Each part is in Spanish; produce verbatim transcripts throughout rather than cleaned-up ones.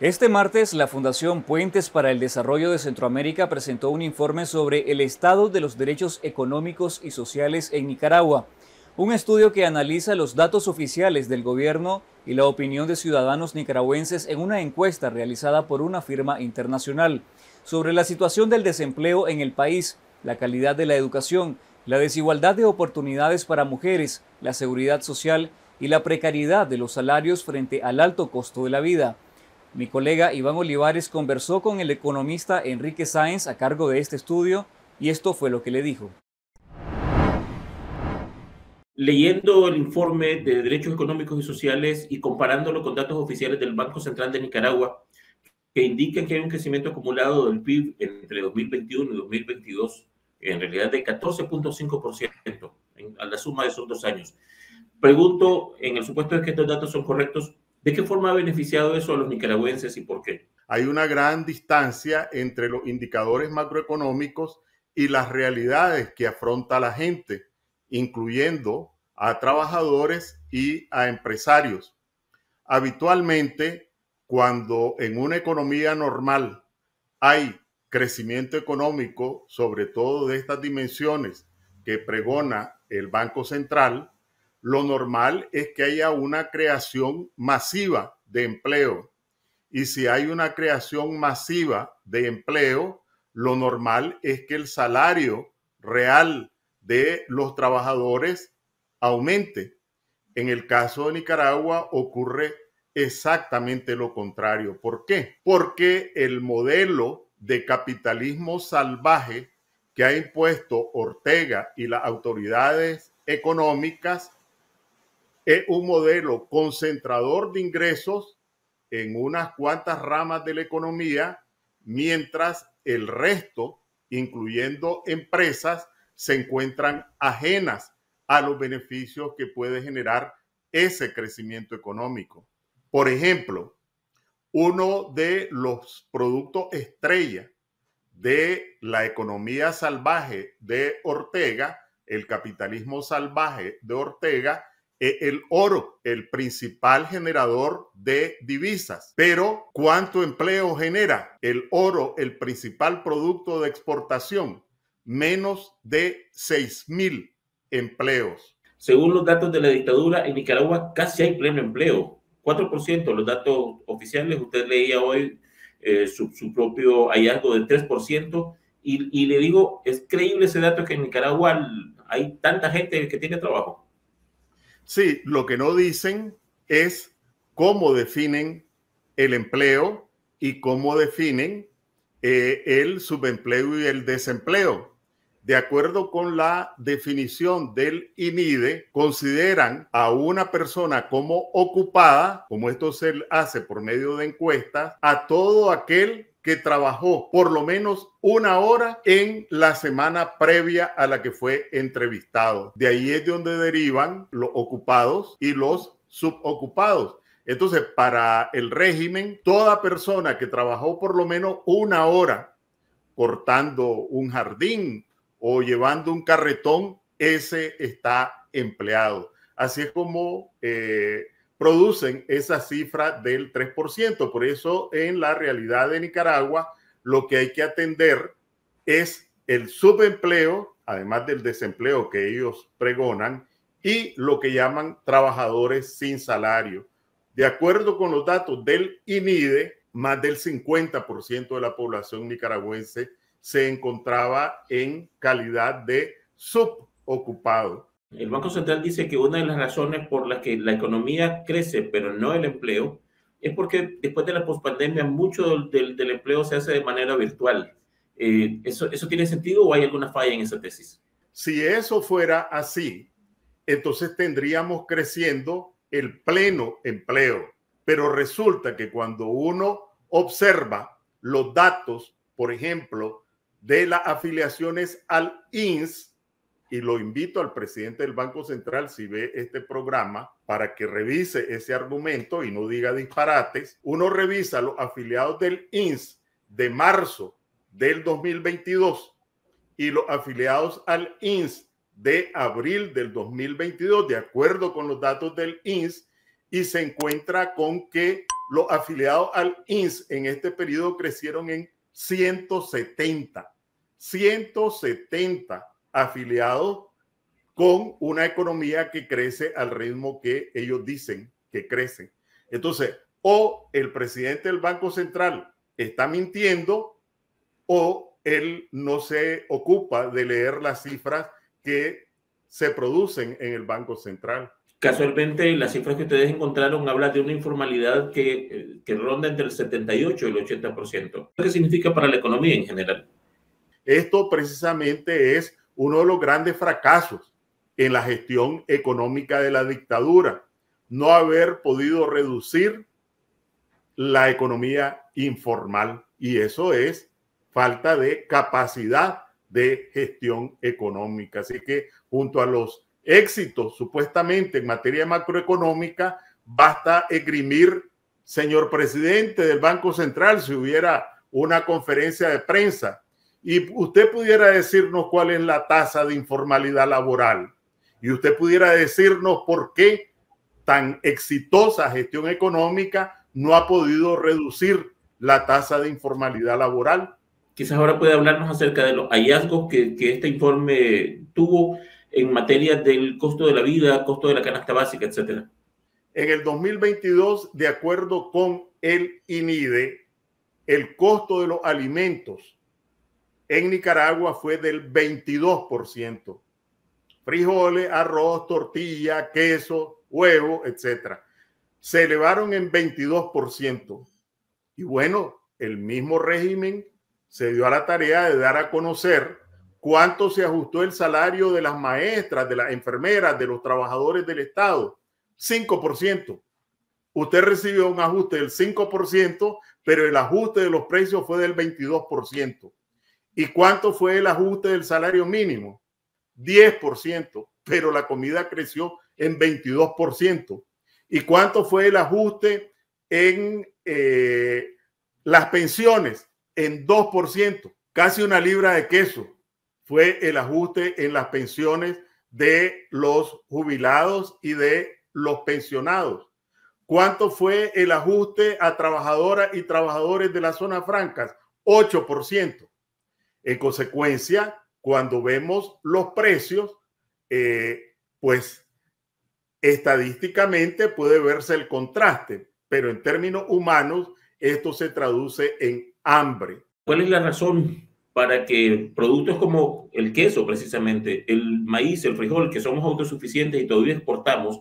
Este martes, la Fundación Puentes para el Desarrollo de Centroamérica presentó un informe sobre el estado de los derechos económicos y sociales en Nicaragua, un estudio que analiza los datos oficiales del gobierno y la opinión de ciudadanos nicaragüenses en una encuesta realizada por una firma internacional sobre la situación del desempleo en el país, la calidad de la educación, la desigualdad de oportunidades para mujeres, la seguridad social y la precariedad de los salarios frente al alto costo de la vida. Mi colega Iván Olivares conversó con el economista Enrique Sáenz a cargo de este estudio y esto fue lo que le dijo. Leyendo el informe de Derechos Económicos y Sociales y comparándolo con datos oficiales del Banco Central de Nicaragua, que indican que hay un crecimiento acumulado del P I B entre dos mil veintiuno y dos mil veintidós, en realidad de catorce punto cinco por ciento a la suma de esos dos años. Pregunto, en el supuesto de que estos datos son correctos, ¿de qué forma ha beneficiado eso a los nicaragüenses y por qué? Hay una gran distancia entre los indicadores macroeconómicos y las realidades que afronta la gente, incluyendo a trabajadores y a empresarios. Habitualmente, cuando en una economía normal hay crecimiento económico, sobre todo de estas dimensiones que pregona el Banco Central, lo normal es que haya una creación masiva de empleo. Y si hay una creación masiva de empleo, lo normal es que el salario real de los trabajadores aumente. En el caso de Nicaragua ocurre exactamente lo contrario. ¿Por qué? Porque el modelo de capitalismo salvaje que ha impuesto Ortega y las autoridades económicas es un modelo concentrador de ingresos en unas cuantas ramas de la economía, mientras el resto, incluyendo empresas, se encuentran ajenas a los beneficios que puede generar ese crecimiento económico. Por ejemplo, uno de los productos estrella de la economía salvaje de Ortega, el capitalismo salvaje de Ortega, es el oro, el principal generador de divisas. Pero, ¿cuánto empleo genera el oro, el principal producto de exportación? Menos de seis mil empleos. Según los datos de la dictadura, en Nicaragua casi hay pleno empleo. cuatro por ciento, los datos oficiales, usted leía hoy eh, su, su propio hallazgo del tres por ciento, y, y le digo, es creíble ese dato que en Nicaragua hay tanta gente que tiene trabajo. Sí, lo que no dicen es cómo definen el empleo y cómo definen eh, el subempleo y el desempleo. De acuerdo con la definición del I N I D E, consideran a una persona como ocupada, como esto se hace por medio de encuestas, a todo aquel que trabajó por lo menos una hora en la semana previa a la que fue entrevistado. De ahí es de donde derivan los ocupados y los subocupados. Entonces, para el régimen, toda persona que trabajó por lo menos una hora cortando un jardín o llevando un carretón, ese está empleado. Así es como eh, producen esa cifra del tres por ciento. Por eso, en la realidad de Nicaragua, lo que hay que atender es el subempleo, además del desempleo que ellos pregonan, y lo que llaman trabajadores sin salario. De acuerdo con los datos del I N I D E, más del cincuenta por ciento de la población nicaragüense se encontraba en calidad de subocupado. El Banco Central dice que una de las razones por las que la economía crece, pero no el empleo, es porque después de la pospandemia mucho del, del empleo se hace de manera virtual. Eh, ¿eso, ¿Eso tiene sentido o hay alguna falla en esa tesis? Si eso fuera así, entonces tendríamos creciendo el pleno empleo. Pero resulta que cuando uno observa los datos, por ejemplo, de las afiliaciones al I N S S, y lo invito al presidente del Banco Central, si ve este programa, para que revise ese argumento y no diga disparates. Uno revisa los afiliados del I N S S de marzo del dos mil veintidós y los afiliados al I N S S de abril del dos mil veintidós, de acuerdo con los datos del I N S S, y se encuentra con que los afiliados al I N S S en este periodo crecieron en ciento setenta afiliados, con una economía que crece al ritmo que ellos dicen que crece. Entonces, o el presidente del Banco Central está mintiendo o él no se ocupa de leer las cifras que se producen en el Banco Central. Casualmente, las cifras que ustedes encontraron hablan de una informalidad que, que ronda entre el setenta y ocho y el ochenta por ciento. ¿Qué significa para la economía en general? Esto precisamente es uno de los grandes fracasos en la gestión económica de la dictadura, no haber podido reducir la economía informal. Y eso es falta de capacidad de gestión económica. Así que junto a los éxitos supuestamente en materia macroeconómica, basta esgrimir, señor presidente del Banco Central, si hubiera una conferencia de prensa y usted pudiera decirnos cuál es la tasa de informalidad laboral, y usted pudiera decirnos por qué tan exitosa gestión económica no ha podido reducir la tasa de informalidad laboral. Quizás ahora puede hablarnos acerca de los hallazgos que, que este informe tuvo en materia del costo de la vida, costo de la canasta básica, etcétera. En el dos mil veintidós, de acuerdo con el I N I D E, el costo de los alimentos en Nicaragua fue del veintidós por ciento. Frijoles, arroz, tortilla, queso, huevo, etcétera. Se elevaron en veintidós por ciento. Y bueno, el mismo régimen se dio a la tarea de dar a conocer cuánto se ajustó el salario de las maestras, de las enfermeras, de los trabajadores del Estado. cinco por ciento. Usted recibió un ajuste del cinco por ciento, pero el ajuste de los precios fue del veintidós por ciento. ¿Y cuánto fue el ajuste del salario mínimo? diez por ciento, pero la comida creció en veintidós por ciento. ¿Y cuánto fue el ajuste en eh, las pensiones? En dos por ciento, casi una libra de queso fue el ajuste en las pensiones de los jubilados y de los pensionados. ¿Cuánto fue el ajuste a trabajadoras y trabajadores de las zonas francas? ocho por ciento. En consecuencia, cuando vemos los precios, eh, pues estadísticamente puede verse el contraste, pero en términos humanos esto se traduce en hambre. ¿Cuál es la razón para que productos como el queso, precisamente, el maíz, el frijol, que somos autosuficientes y todavía exportamos,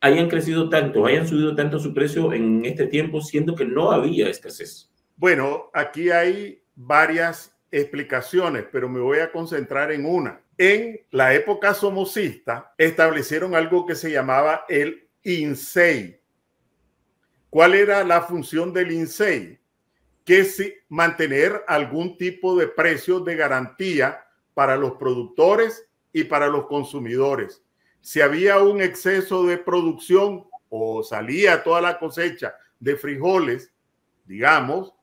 hayan crecido tanto, hayan subido tanto su precio en este tiempo, siendo que no había escasez? Bueno, aquí hay varias explicaciones, pero me voy a concentrar en una. En la época somocista establecieron algo que se llamaba el INSEI. ¿Cuál era la función del INSEI? Que si mantener algún tipo de precio de garantía para los productores y para los consumidores. Si había un exceso de producción o salía toda la cosecha de frijoles, digamos,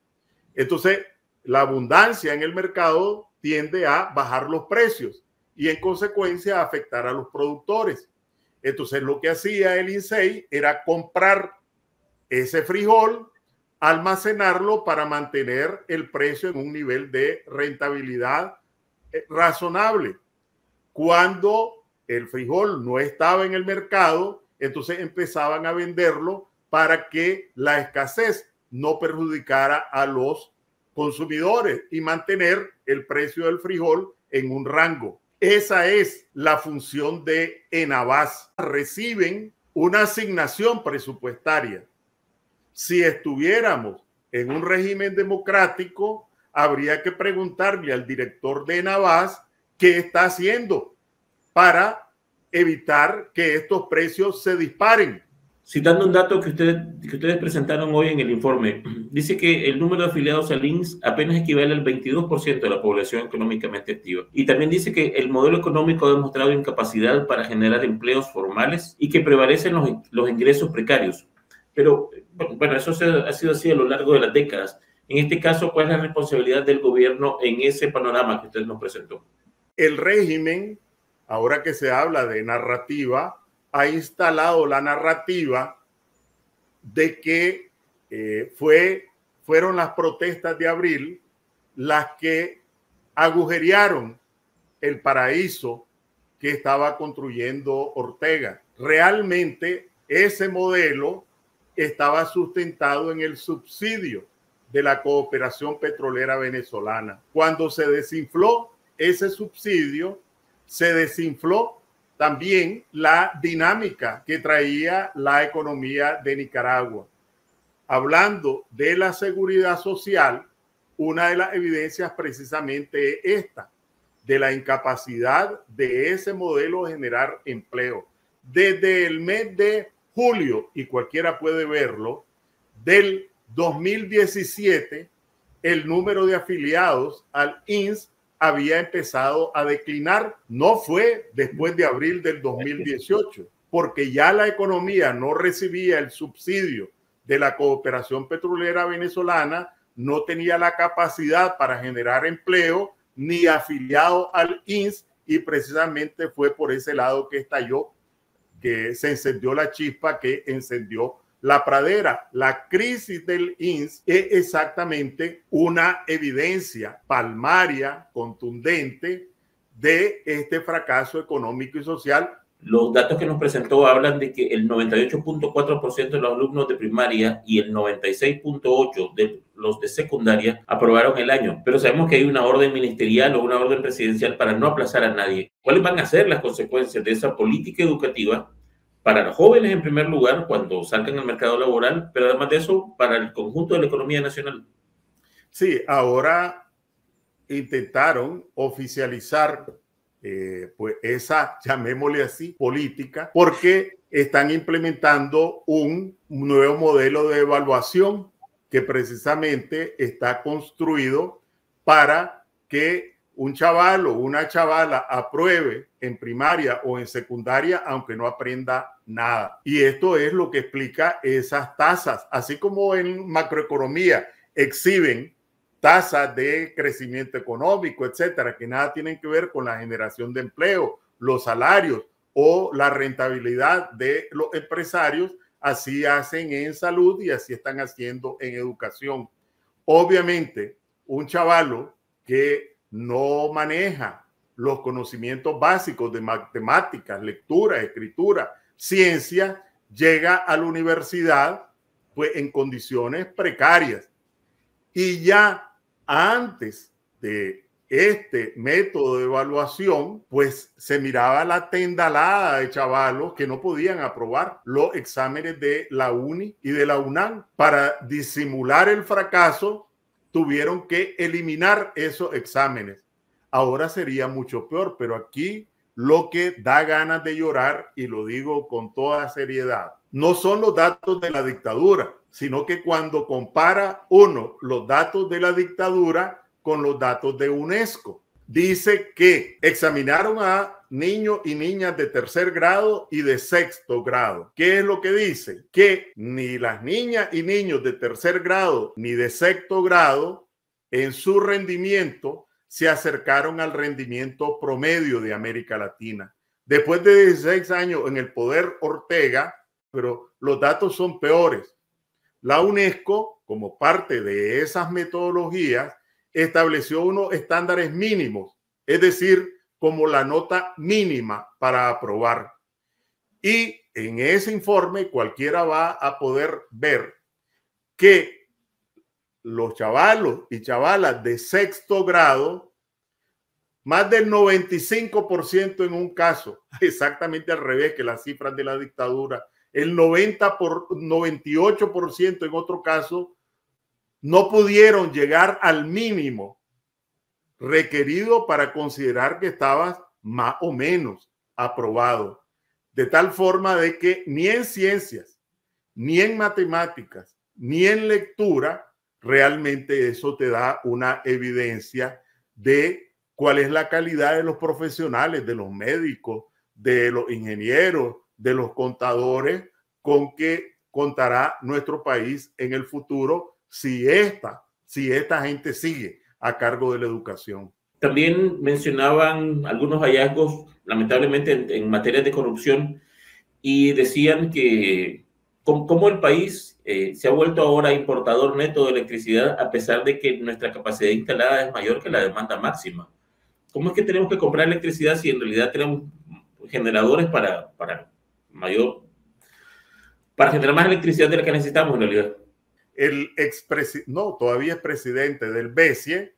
entonces la abundancia en el mercado tiende a bajar los precios y en consecuencia a afectar a los productores. Entonces lo que hacía el INSEI era comprar ese frijol, almacenarlo para mantener el precio en un nivel de rentabilidad razonable. Cuando el frijol no estaba en el mercado, entonces empezaban a venderlo para que la escasez no perjudicara a los consumidores y mantener el precio del frijol en un rango. Esa es la función de Enabás. Reciben una asignación presupuestaria. Si estuviéramos en un régimen democrático, habría que preguntarle al director de Enabás qué está haciendo para evitar que estos precios se disparen. Citando un dato que ustedes, que ustedes presentaron hoy en el informe, dice que el número de afiliados al I N S S apenas equivale al veintidós por ciento de la población económicamente activa. Y también dice que el modelo económico ha demostrado incapacidad para generar empleos formales y que prevalecen los, los ingresos precarios. Pero, bueno, eso se, ha sido así a lo largo de las décadas. En este caso, ¿cuál es la responsabilidad del gobierno en ese panorama que usted nos presentó? El régimen, ahora que se habla de narrativa, ha instalado la narrativa de que eh, fue, fueron las protestas de abril las que agujerearon el paraíso que estaba construyendo Ortega. Realmente ese modelo estaba sustentado en el subsidio de la cooperación petrolera venezolana. Cuando se desinfló ese subsidio, se desinfló también la dinámica que traía la economía de Nicaragua. Hablando de la seguridad social, una de las evidencias precisamente es esta, de la incapacidad de ese modelo de generar empleo. Desde el mes de julio, y cualquiera puede verlo, del dos mil diecisiete, el número de afiliados al I N S S había empezado a declinar. No fue después de abril del dos mil dieciocho, porque ya la economía no recibía el subsidio de la cooperación petrolera venezolana, no tenía la capacidad para generar empleo ni afiliado al I N S S, y precisamente fue por ese lado que estalló, que se encendió la chispa que encendió la pradera. La crisis del I N S S es exactamente una evidencia palmaria, contundente, de este fracaso económico y social. Los datos que nos presentó hablan de que el noventa y ocho punto cuatro por ciento de los alumnos de primaria y el noventa y seis punto ocho por ciento de los de secundaria aprobaron el año. Pero sabemos que hay una orden ministerial o una orden presidencial para no aplazar a nadie. ¿Cuáles van a ser las consecuencias de esa política educativa para los jóvenes en primer lugar cuando salgan al mercado laboral, pero además de eso para el conjunto de la economía nacional? Sí, ahora intentaron oficializar eh, pues esa, llamémosle así, política, porque están implementando un nuevo modelo de evaluación que precisamente está construido para que un chaval o una chavala apruebe en primaria o en secundaria, aunque no aprenda nada. Y esto es lo que explica esas tasas. Así como en macroeconomía exhiben tasas de crecimiento económico, etcétera, que nada tienen que ver con la generación de empleo, los salarios o la rentabilidad de los empresarios, así hacen en salud y así están haciendo en educación. Obviamente, un chavalo que no maneja los conocimientos básicos de matemáticas, lectura, escritura, ciencia, llega a la universidad pues en condiciones precarias. Y ya antes de este método de evaluación, pues se miraba la tendalada de chavalos que no podían aprobar los exámenes de la U N I y de la UNAM. Para disimular el fracaso, tuvieron que eliminar esos exámenes. Ahora sería mucho peor, pero aquí lo que da ganas de llorar, y lo digo con toda seriedad, no son los datos de la dictadura, sino que cuando compara uno los datos de la dictadura con los datos de UNESCO, dice que examinaron a niños y niñas de tercer grado y de sexto grado. ¿Qué es lo que dice? Que ni las niñas y niños de tercer grado ni de sexto grado en su rendimiento se acercaron al rendimiento promedio de América Latina. Después de dieciséis años en el poder Ortega, pero los datos son peores. La UNESCO, como parte de esas metodologías, estableció unos estándares mínimos, es decir, como la nota mínima para aprobar. Y en ese informe cualquiera va a poder ver que los chavalos y chavalas de sexto grado, más del noventa y cinco por ciento en un caso, exactamente al revés que las cifras de la dictadura, el noventa por noventa y ocho por ciento en otro caso, no pudieron llegar al mínimo requerido para considerar que estabas más o menos aprobado, de tal forma de que ni en ciencias, ni en matemáticas, ni en lectura, realmente eso te da una evidencia de cuál es la calidad de los profesionales, de los médicos, de los ingenieros, de los contadores, con que contará nuestro país en el futuro si esta, si esta gente sigue a cargo de la educación. También mencionaban algunos hallazgos, lamentablemente, en, en materia de corrupción, y decían que cómo el país eh, se ha vuelto ahora importador neto de electricidad a pesar de que nuestra capacidad instalada es mayor que la demanda máxima. ¿Cómo es que tenemos que comprar electricidad si en realidad tenemos generadores para, para mayor, para generar más electricidad de la que necesitamos en realidad? El expresidente, no, todavía es presidente del B C I E,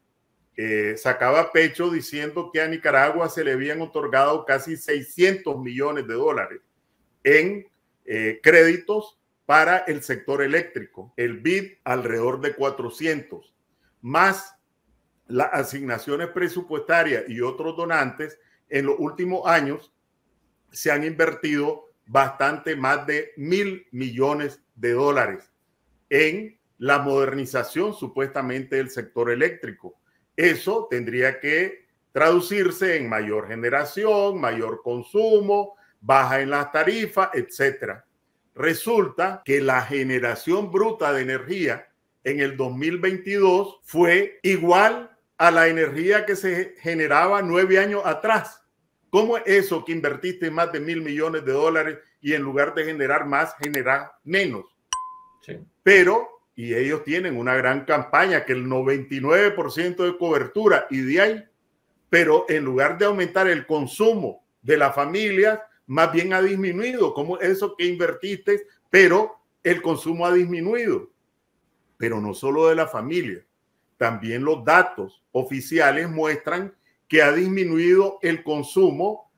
eh, sacaba pecho diciendo que a Nicaragua se le habían otorgado casi seiscientos millones de dólares en eh, créditos para el sector eléctrico. El B I D alrededor de cuatrocientos, más las asignaciones presupuestarias y otros donantes. En los últimos años se han invertido bastante más de mil millones de dólares en la modernización supuestamente del sector eléctrico. Eso tendría que traducirse en mayor generación, mayor consumo, baja en las tarifas, etcétera. Resulta que la generación bruta de energía en el dos mil veintidós fue igual a la energía que se generaba nueve años atrás. ¿Cómo es eso que invertiste más de mil millones de dólares y en lugar de generar más, generas menos? Sí. Pero, y ellos tienen una gran campaña, que el noventa y nueve por ciento de cobertura y de ahí, pero en lugar de aumentar el consumo de las familias, más bien ha disminuido. ¿Cómo es eso que invertiste, pero el consumo ha disminuido? Pero no solo de la familia, también los datos oficiales muestran que ha disminuido el consumo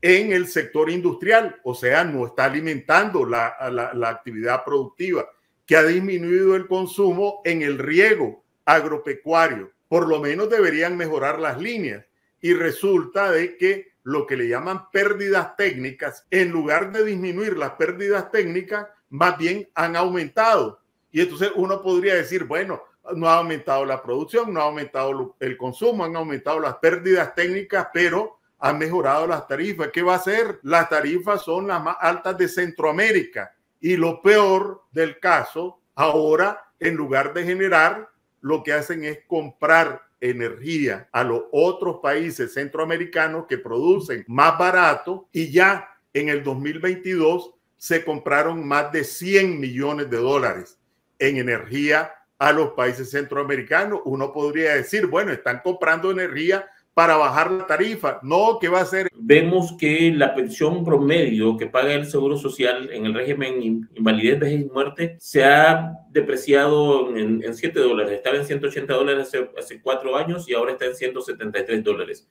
en el sector industrial, o sea, no está alimentando la, la, la actividad productiva, que ha disminuido el consumo en el riego agropecuario. Por lo menos deberían mejorar las líneas. Y resulta de que lo que le llaman pérdidas técnicas, en lugar de disminuir las pérdidas técnicas, más bien han aumentado. Y entonces uno podría decir, bueno, no ha aumentado la producción, no ha aumentado el consumo, han aumentado las pérdidas técnicas, pero han mejorado las tarifas. ¿Qué va a hacer? Las tarifas son las más altas de Centroamérica. Y lo peor del caso, ahora en lugar de generar, lo que hacen es comprar energía a los otros países centroamericanos que producen más barato, y ya en el dos mil veintidós se compraron más de cien millones de dólares en energía a los países centroamericanos. Uno podría decir, bueno, están comprando energía para bajar la tarifa. No, ¿qué va a hacer? Vemos que la pensión promedio que paga el Seguro Social en el régimen invalidez, vejez y muerte se ha depreciado en, en siete dólares. Estaba en ciento ochenta dólares hace, hace cuatro años y ahora está en ciento setenta y tres dólares.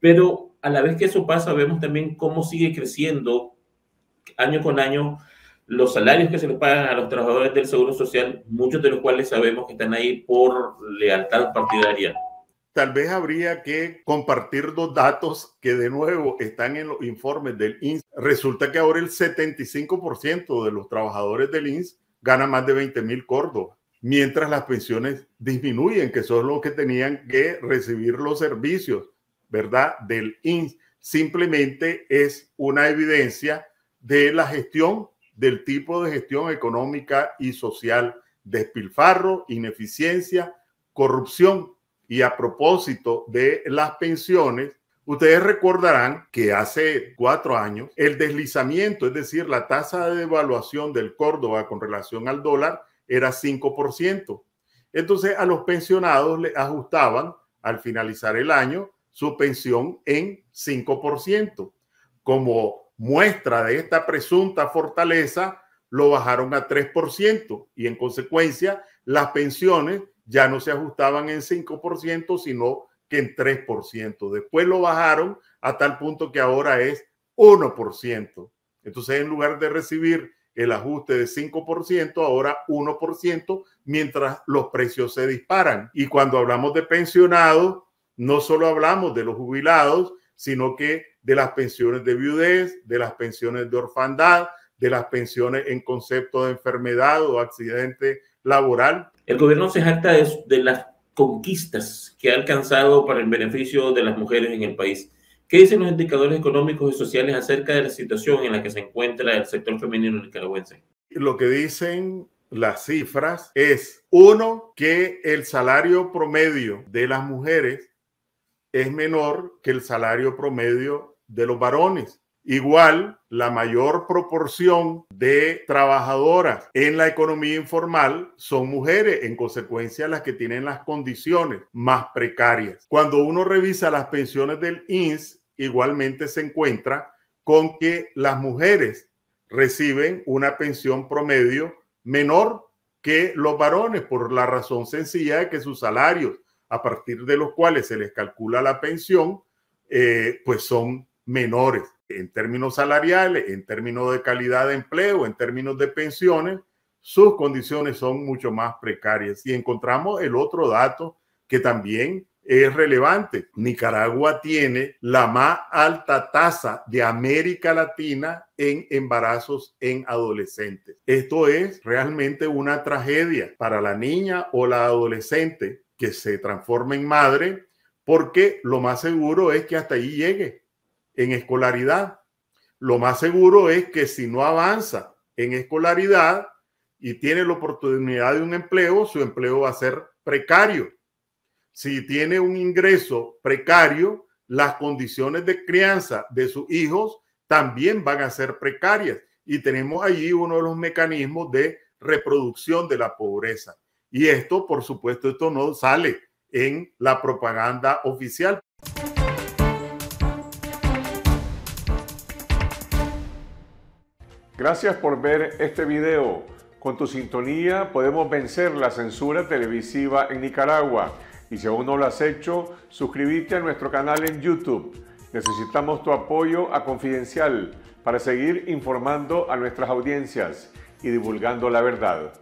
Pero a la vez que eso pasa, vemos también cómo sigue creciendo año con año los salarios que se les pagan a los trabajadores del Seguro Social, muchos de los cuales sabemos que están ahí por lealtad partidaria. Tal vez habría que compartir dos datos que de nuevo están en los informes del I N S S. Resulta que ahora el setenta y cinco por ciento de los trabajadores del I N S S gana más de veinte mil córdobas, mientras las pensiones disminuyen, que son los que tenían que recibir los servicios, ¿verdad?, del I N S S. Simplemente es una evidencia de la gestión, del tipo de gestión económica y social, despilfarro, ineficiencia, corrupción. Y a propósito de las pensiones, ustedes recordarán que hace cuatro años el deslizamiento, es decir, la tasa de devaluación del córdoba con relación al dólar era cinco por ciento. Entonces a los pensionados le ajustaban al finalizar el año su pensión en cinco por ciento. Como muestra de esta presunta fortaleza, lo bajaron a tres por ciento y en consecuencia las pensiones ya no se ajustaban en cinco por ciento, sino que en tres por ciento. Después lo bajaron a tal punto que ahora es uno por ciento. Entonces, en lugar de recibir el ajuste de cinco por ciento, ahora uno por ciento, mientras los precios se disparan. Y cuando hablamos de pensionados, no solo hablamos de los jubilados, sino que de las pensiones de viudez, de las pensiones de orfandad, de las pensiones en concepto de enfermedad o accidente laboral. El gobierno se jacta de, de las conquistas que ha alcanzado para el beneficio de las mujeres en el país. ¿Qué dicen los indicadores económicos y sociales acerca de la situación en la que se encuentra el sector femenino nicaragüense? Lo que dicen las cifras es, uno, que el salario promedio de las mujeres es menor que el salario promedio de los varones. Igual, la mayor proporción de trabajadoras en la economía informal son mujeres, en consecuencia las que tienen las condiciones más precarias. Cuando uno revisa las pensiones del I N S S, igualmente se encuentra con que las mujeres reciben una pensión promedio menor que los varones por la razón sencilla de que sus salarios, a partir de los cuales se les calcula la pensión, eh, pues son menores en términos salariales, en términos de calidad de empleo, en términos de pensiones. Sus condiciones son mucho más precarias. Y encontramos el otro dato que también es relevante. Nicaragua tiene la más alta tasa de América Latina en embarazos en adolescentes. Esto es realmente una tragedia para la niña o la adolescente que se transforma en madre, porque lo más seguro es que hasta ahí llegue en escolaridad. Lo más seguro es que si no avanza en escolaridad y tiene la oportunidad de un empleo, su empleo va a ser precario. Si tiene un ingreso precario, las condiciones de crianza de sus hijos también van a ser precarias. Y tenemos allí uno de los mecanismos de reproducción de la pobreza. Y esto, por supuesto, esto no sale en la propaganda oficial. Gracias por ver este video. Con tu sintonía podemos vencer la censura televisiva en Nicaragua. Y si aún no lo has hecho, suscríbete a nuestro canal en YouTube. Necesitamos tu apoyo a Confidencial para seguir informando a nuestras audiencias y divulgando la verdad.